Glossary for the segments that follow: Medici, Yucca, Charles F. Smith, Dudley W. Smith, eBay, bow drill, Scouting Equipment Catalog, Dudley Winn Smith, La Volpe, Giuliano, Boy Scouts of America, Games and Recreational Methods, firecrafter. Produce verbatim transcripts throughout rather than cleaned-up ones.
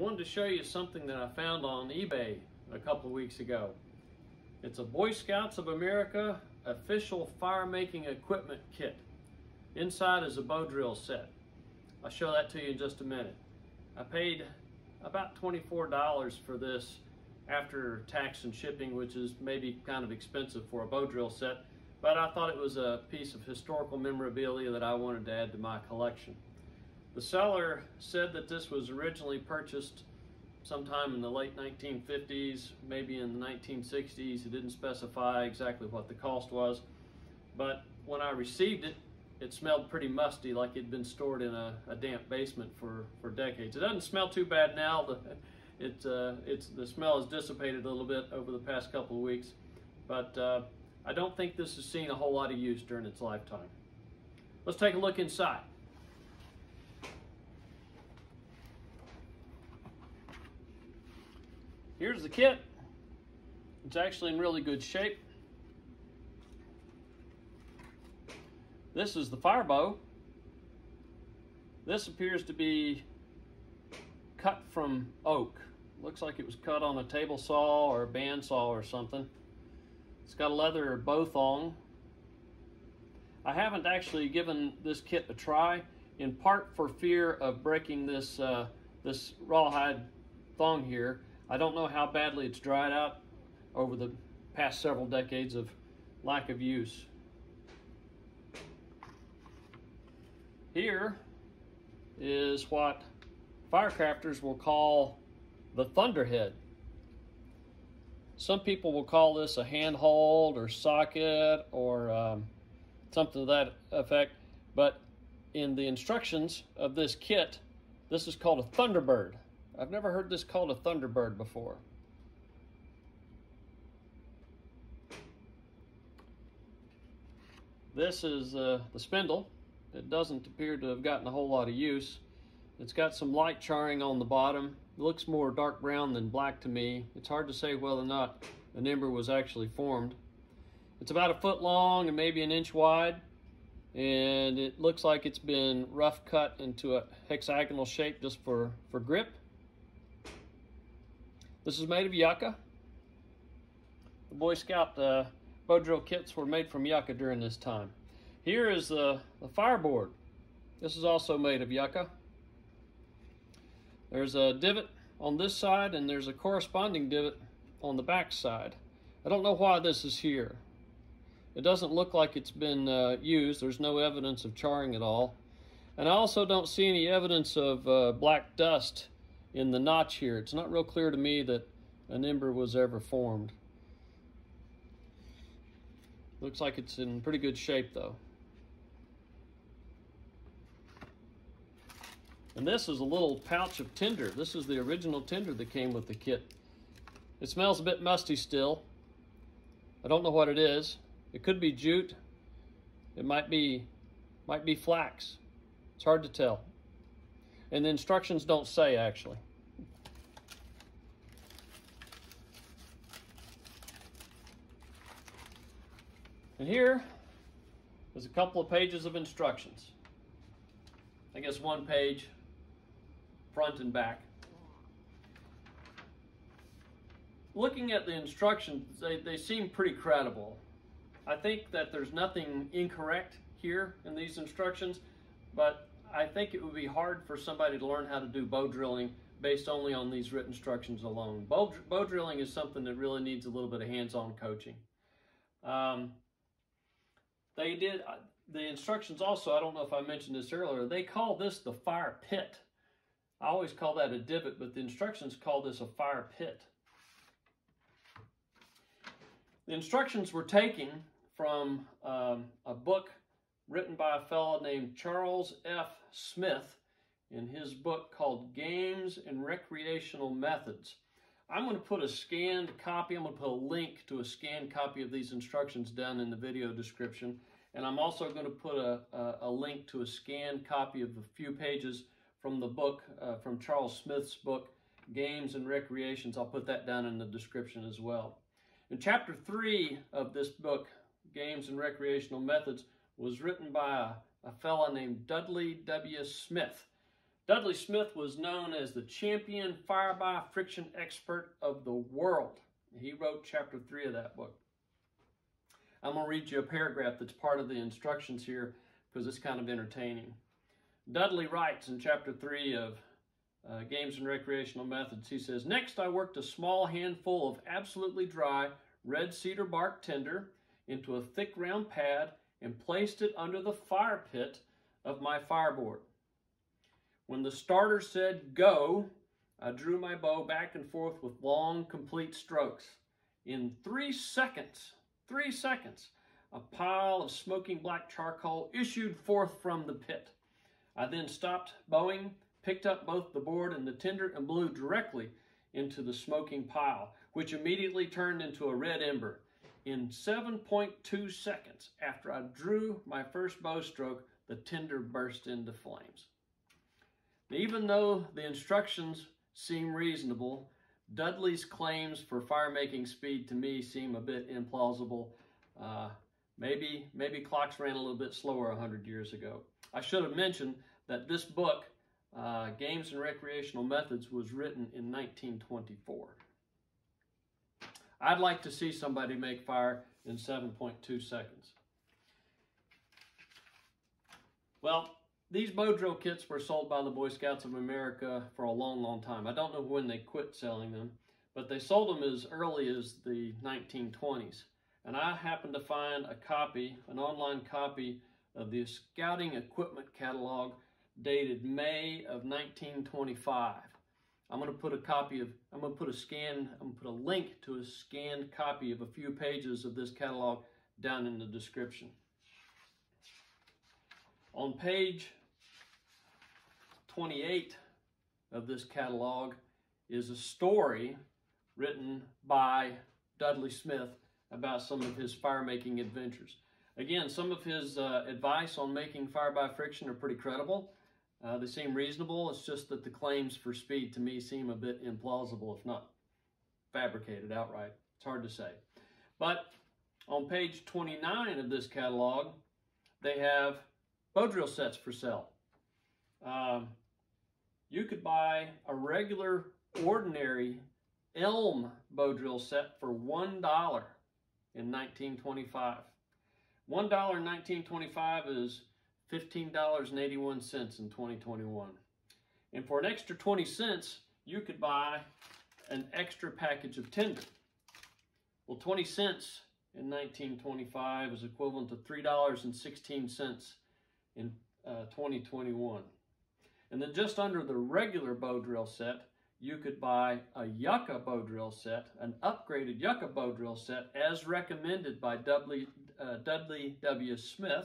wanted to show you something that I found on eBay a couple of weeks ago. It's a Boy Scouts of America official fire making equipment kit. Inside is a bow drill set. I'll show that to you in just a minute. I paid about twenty-four dollars for this after tax and shipping, which is maybe kind of expensive for a bow drill set, but I thought it was a piece of historical memorabilia that I wanted to add to my collection. The seller said that this was originally purchased sometime in the late nineteen fifties, maybe in the nineteen sixties. It didn't specify exactly what the cost was, but when I received it, it smelled pretty musty, like it'd been stored in a, a damp basement for, for decades. It doesn't smell too bad now. The, it, uh, it's, the smell has dissipated a little bit over the past couple of weeks, but uh, I don't think this has seen a whole lot of use during its lifetime. Let's take a look inside. Here's the kit. It's actually in really good shape. This is the fire bow. This appears to be cut from oak. Looks like it was cut on a table saw or a band saw or something. It's got a leather bow thong. I haven't actually given this kit a try, in part for fear of breaking this, uh, this rawhide thong here. I don't know how badly it's dried out over the past several decades of lack of use. Here is what firecrafters will call the thunderhead. Some people will call this a handhold or socket or um, something to that effect, but in the instructions of this kit, this is called a Thunderbird. I've never heard this called a Thunderbird before. This is uh, the spindle. It doesn't appear to have gotten a whole lot of use. It's got some light charring on the bottom. It looks more dark brown than black to me. It's hard to say whether or not an ember was actually formed. It's about a foot long and maybe an inch wide, and it looks like it's been rough cut into a hexagonal shape just for, for grip. This is made of yucca. The Boy Scout uh, bow drill kits were made from yucca during this time. Here is the, the fireboard. This is also made of yucca. There's a divot on this side, and there's a corresponding divot on the back side. I don't know why this is here. It doesn't look like it's been uh, used. There's no evidence of charring at all. And I also don't see any evidence of uh, black dust in the notch here. It's not real clear to me that an ember was ever formed. Looks like it's in pretty good shape though. And this is a little pouch of tinder. This is the original tinder that came with the kit. It smells a bit musty still. I don't know what it is. It could be jute. It might be, might be flax. It's hard to tell. And the instructions don't say, actually. And here is a couple of pages of instructions. I guess one page, front and back. Looking at the instructions, they, they seem pretty credible. I think that there's nothing incorrect here in these instructions, but I think it would be hard for somebody to learn how to do bow drilling based only on these written instructions alone. Bow, bow drilling is something that really needs a little bit of hands-on coaching. Um, they did, the instructions also, I don't know if I mentioned this earlier, they call this the fire pit. I always call that a divot, but the instructions call this a fire pit. The instructions were taken from um, a book written by a fellow named Charles F. Smith in his book called Games and Recreational Methods. I'm going to put a scanned copy, I'm going to put a link to a scanned copy of these instructions down in the video description, and I'm also going to put a, a, a link to a scanned copy of a few pages from the book, uh, from Charles Smith's book, Games and Recreations. I'll put that down in the description as well. In chapter three of this book, Games and Recreational Methods, was written by a, a fellow named Dudley W Smith. Dudley Smith was known as the champion fire-by friction expert of the world. He wrote chapter three of that book. I'm going to read you a paragraph that's part of the instructions here because it's kind of entertaining. Dudley writes in chapter three of uh, Games and Recreational Methods, he says, "Next I worked a small handful of absolutely dry red cedar bark tinder into a thick round pad and placed it under the fire pit of my fireboard. When the starter said go, I drew my bow back and forth with long, complete strokes. In three seconds, three seconds, a pile of smoking black charcoal issued forth from the pit. I then stopped bowing, picked up both the board and the tinder, and blew directly into the smoking pile, which immediately turned into a red ember. In seven point two seconds after I drew my first bow stroke, the tinder burst into flames." Even though the instructions seem reasonable, Dudley's claims for fire-making speed to me seem a bit implausible. Uh, maybe, maybe clocks ran a little bit slower one hundred years ago. I should have mentioned that this book, uh, Games and Recreational Methods, was written in nineteen twenty-four. I'd like to see somebody make fire in seven point two seconds. Well, these bow drill kits were sold by the Boy Scouts of America for a long, long time. I don't know when they quit selling them, but they sold them as early as the nineteen twenties. And I happened to find a copy, an online copy of the Scouting Equipment Catalog dated May of nineteen twenty-five. I'm going to put a copy of, I'm going to put a scan, I'm going to put a link to a scanned copy of a few pages of this catalog down in the description. On page twenty-eight of this catalog is a story written by Dudley Smith about some of his fire-making adventures. Again, some of his uh, advice on making fire by friction are pretty credible. Uh, they seem reasonable. It's just that the claims for speed to me seem a bit implausible, if not fabricated outright. It's hard to say. But on page twenty-nine of this catalog, they have bow drill sets for sale. Um, you could buy a regular, ordinary elm bow drill set for one dollar in nineteen twenty-five. one dollar in nineteen twenty-five is fifteen dollars and eighty-one cents in twenty twenty-one. And for an extra twenty cents, you could buy an extra package of tinder. Well, twenty cents in nineteen twenty-five is equivalent to three dollars and sixteen cents in uh, twenty twenty-one. And then just under the regular bow drill set, you could buy a Yucca bow drill set, an upgraded Yucca bow drill set as recommended by Dudley, uh, Dudley W. Smith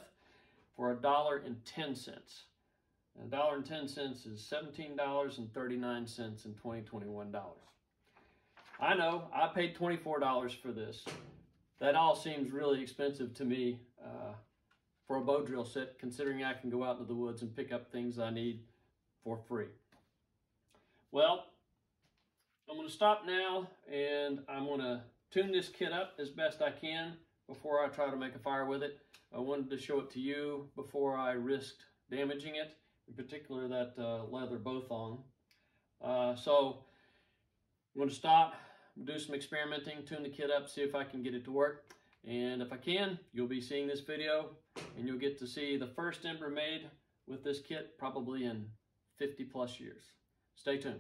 for one dollar and ten cents. And one dollar and ten cents is seventeen dollars and thirty-nine cents in twenty twenty-one dollars. I know, I paid twenty-four dollars for this. That all seems really expensive to me. Uh, for a bow drill set, considering I can go out into the woods and pick up things I need for free. Well, I'm going to stop now, and I'm going to tune this kit up as best I can before I try to make a fire with it. I wanted to show it to you before I risked damaging it, in particular that uh, leather bow thong. Uh, so I'm going to stop, do some experimenting, tune the kit up, see if I can get it to work. And if I can, you'll be seeing this video, and you'll get to see the first ember made with this kit probably in fifty plus years. Stay tuned.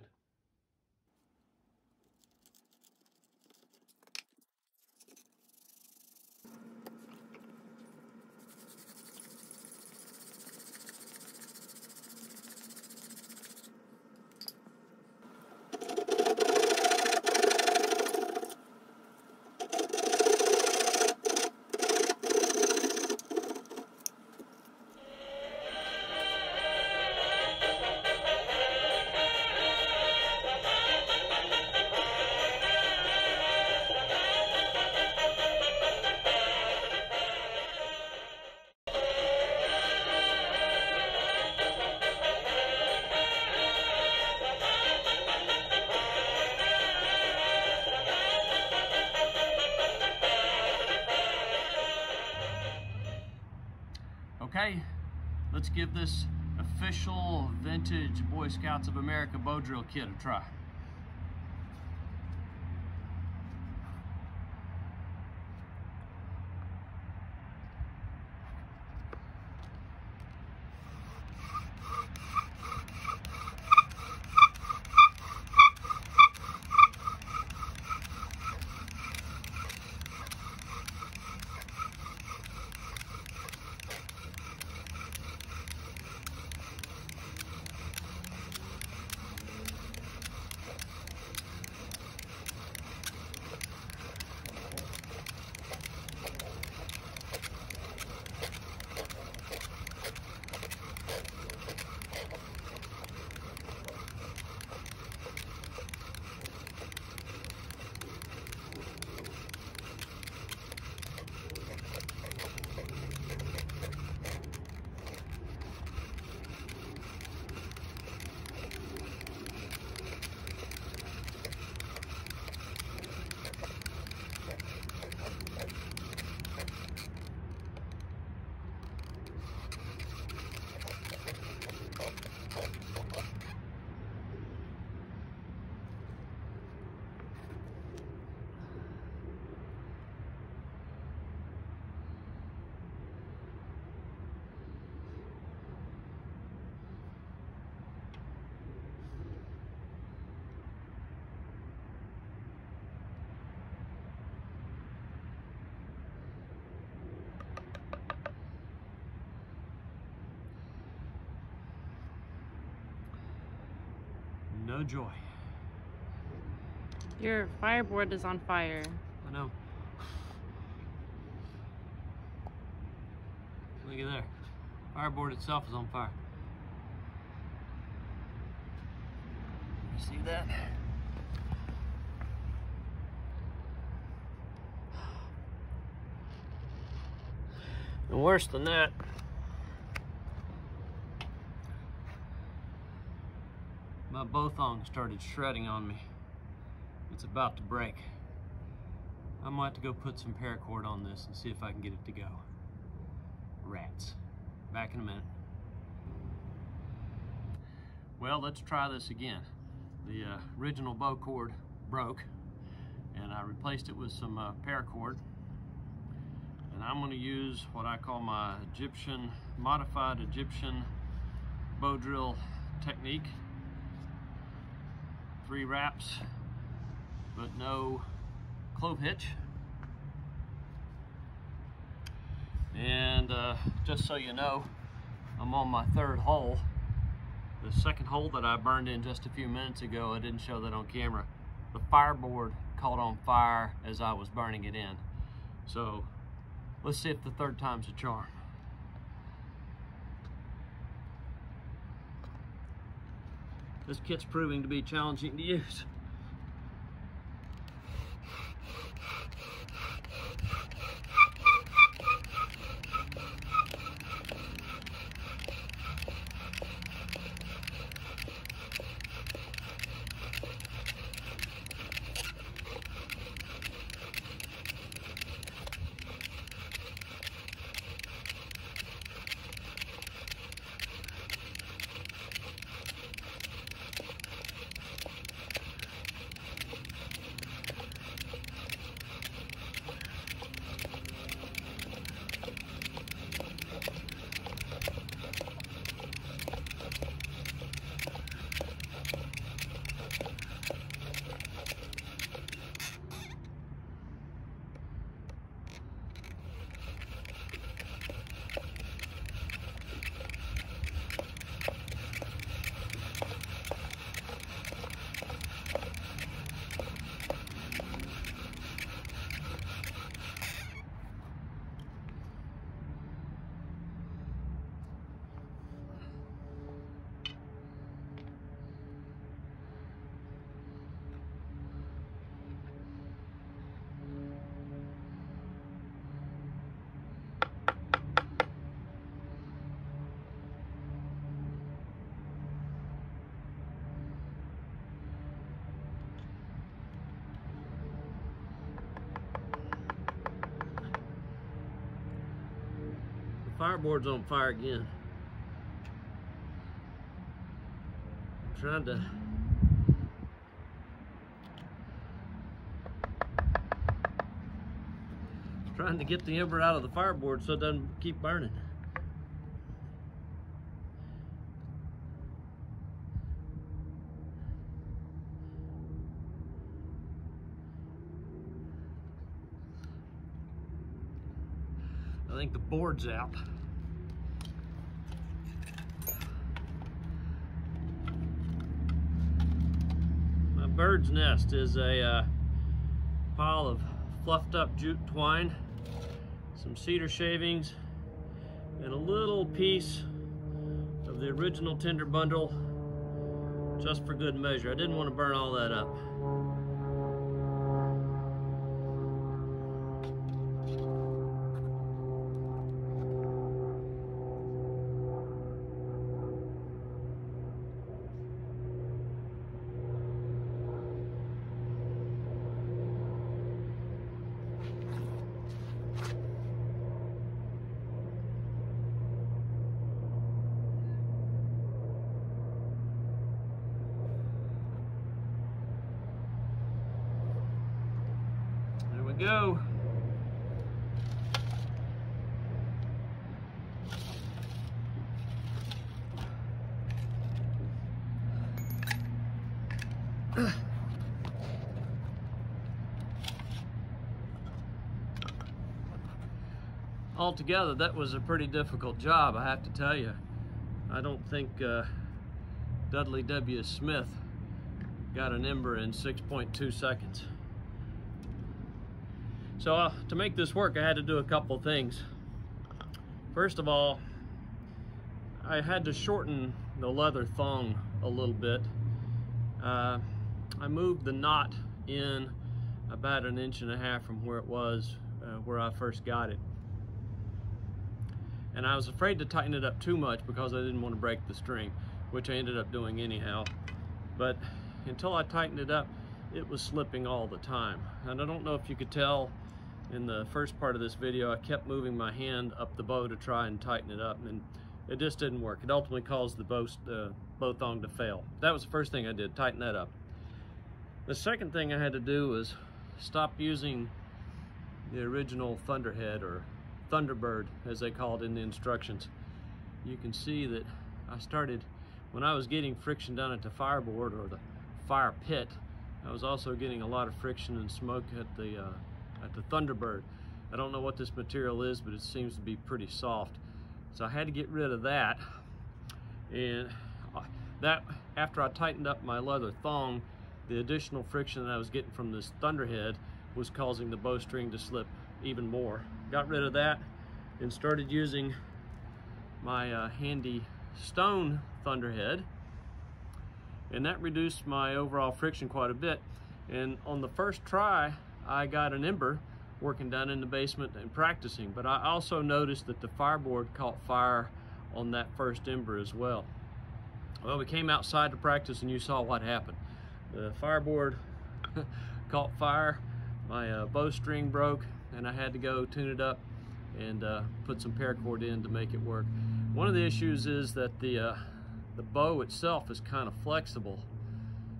Let's give this a official vintage Boy Scouts of America bow drill kit a try. No joy. Your fireboard is on fire. I know. Look at there. Fireboard itself is on fire. You see that? And worse than that, my bow thong started shredding on me. It's about to break. I might have to go put some paracord on this and see if I can get it to go. Rats. Back in a minute. Well, let's try this again. The uh, original bow cord broke, and I replaced it with some uh, paracord. And I'm going to use what I call my Egyptian, modified Egyptian bow drill technique. Three wraps, but no clove hitch. And uh, just so you know, I'm on my third hole. The second hole that I burned in just a few minutes ago, I didn't show that on camera. The fireboard caught on fire as I was burning it in. So let's see if the third time's a charm. This kit's proving to be challenging to use. Fireboard's on fire again. trying to trying to get the ember out of the fireboard so it doesn't keep burning. I think the board's out. My bird's nest is a uh, pile of fluffed up jute twine, some cedar shavings, and a little piece of the original tinder bundle just for good measure. I didn't want to burn all that up. Go. Altogether, that was a pretty difficult job, I have to tell you. I don't think uh, Dudley W. Smith got an ember in six point two seconds. So uh, to make this work, I had to do a couple things. First of all, I had to shorten the leather thong a little bit. Uh, I moved the knot in about an inch and a half from where it was, uh, where I first got it. And I was afraid to tighten it up too much because I didn't want to break the string, which I ended up doing anyhow. But until I tightened it up, it was slipping all the time. And I don't know if you could tell in the first part of this video, I kept moving my hand up the bow to try and tighten it up, and it just didn't work. It ultimately caused the bow, uh, bow thong to fail. That was the first thing I did, tighten that up. The second thing I had to do was stop using the original Thunderhead, or Thunderbird as they called it in the instructions. You can see that I started, when I was getting friction down at the fireboard or the fire pit, I was also getting a lot of friction and smoke at the uh, at the Thunderbird. I don't know what this material is, but it seems to be pretty soft. So I had to get rid of that. And that, after I tightened up my leather thong, the additional friction that I was getting from this Thunderhead was causing the bowstring to slip even more. Got rid of that and started using my uh, handy stone Thunderhead. And that reduced my overall friction quite a bit. And on the first try, I got an ember working down in the basement and practicing, but I also noticed that the fireboard caught fire on that first ember as well. Well, we came outside to practice and you saw what happened. The fireboard caught fire, my uh, bowstring broke, and I had to go tune it up and uh, put some paracord in to make it work. One of the issues is that the uh, The bow itself is kind of flexible.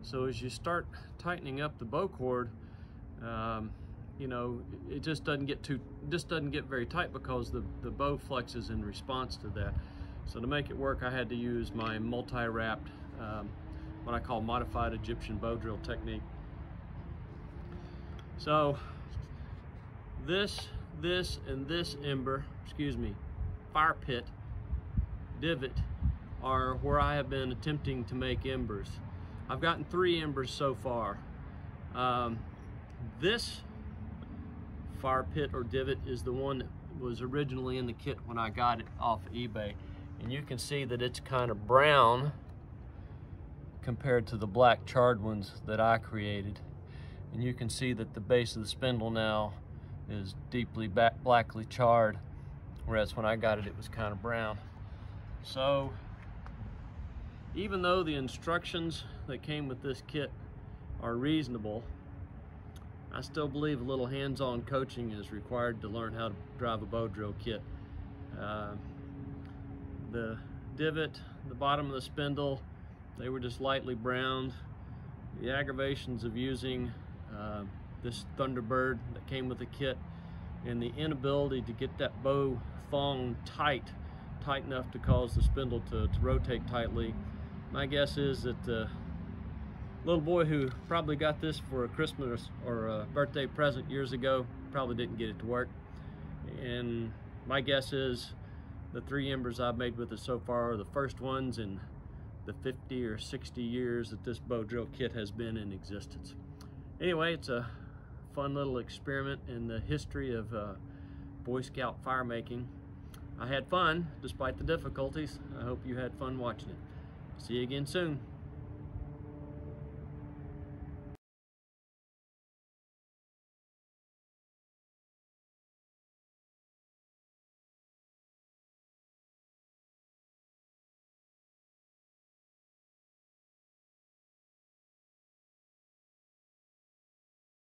So as you start tightening up the bow cord, um, you know, it just doesn't get too, just doesn't get very tight because the, the bow flexes in response to that. So to make it work, I had to use my multi-wrapped, um, what I call modified Egyptian bow drill technique. So this, this, and this ember, excuse me, fire pit, divot, are where I have been attempting to make embers. I've gotten three embers so far. Um, this fire pit or divot is the one that was originally in the kit when I got it off of eBay. And you can see that it's kind of brown compared to the black charred ones that I created. And you can see that the base of the spindle now is deeply back blackly charred, whereas when I got it, it was kind of brown. So, even though the instructions that came with this kit are reasonable, I still believe a little hands-on coaching is required to learn how to drive a bow drill kit. Uh, the divot, the bottom of the spindle, They were just lightly browned. The aggravations of using uh, this Thunderbird that came with the kit and the inability to get that bow thong tight, tight enough to cause the spindle to, to rotate tightly. My guess is that the little boy who probably got this for a Christmas or a birthday present years ago probably didn't get it to work. And my guess is the three embers I've made with it so far are the first ones in the fifty or sixty years that this bow drill kit has been in existence. Anyway, it's a fun little experiment in the history of uh, Boy Scout fire making. I had fun despite the difficulties. I hope you had fun watching it. See you again soon.